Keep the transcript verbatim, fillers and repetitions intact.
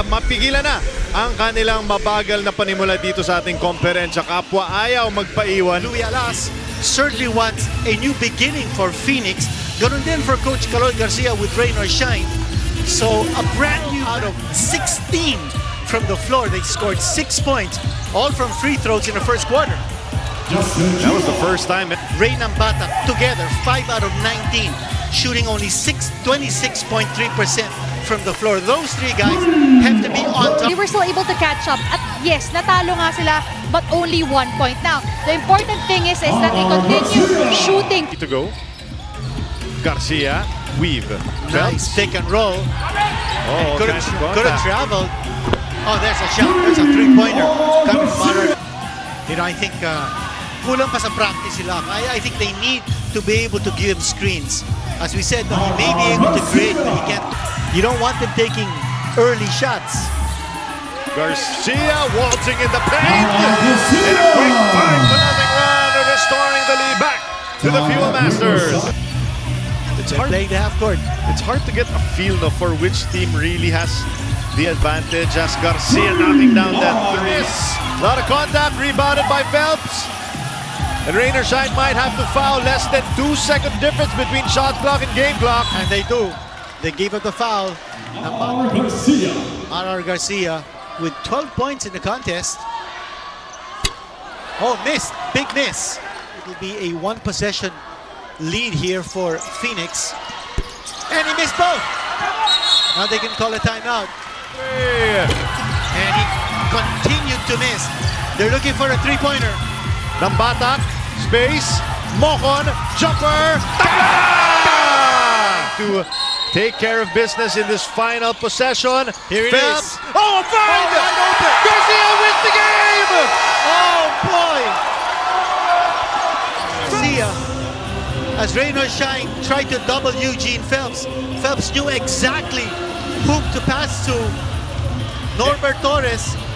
na mapigilan na ang kanilang mabagal na panimula dito sa ating komperensya. Kapwa ayaw magpaiwan. Louie Alas certainly wants a new beginning for Phoenix. Ganun din for Coach Kaloy Garcia with Rain or Shine. So a brand new out of sixteen from the floor. They scored six points, all from free throws in the first quarter. That was the first time. Rain and Bata together, five out of nineteen, shooting only twenty-six point three percent from the floor. Those three guys have to be on top. They were still able to catch up. At yes, natalo nga sila, but only one point. Now, the important thing is, is that they continue shooting. To go. Garcia, weave. Nice take and roll. Oh, could have traveled. Oh, there's a shot. There's a three-pointer. Coming forward. You know, I think... Uh, kulang pa sa practice sila. I, I think they need to be able to give him screens. As we said, he may be able to create, but he can't. You don't want them taking early shots. Garcia waltzing in the paint. In a quick five to nothing run, restoring the lead back to the Fuel Masters. It's hard, playing the half court. It's hard to get a feel though, for which team really has the advantage, as Garcia knocking down that three. A lot of contact, rebounded by Phelps. And Rain or Shine might have to foul. Less than two second difference between shot clock and game clock. And they do. They give up the foul. R R Garcia. R R Garcia with twelve points in the contest. Oh, missed. Big miss. It'll be a one possession lead here for Phoenix. And he missed both. Now they can call a timeout. And he continued to miss. They're looking for a three-pointer. Lambatak, space, Mokon, jumper, Taka! To take care of business in this final possession. Here it Phelps. Is. Oh, a find! Oh, Garcia wins the game! Oh, boy! Garcia, as Rain or Shine tried to double Eugene Phelps, Phelps knew exactly whom to pass to. Norbert Torres.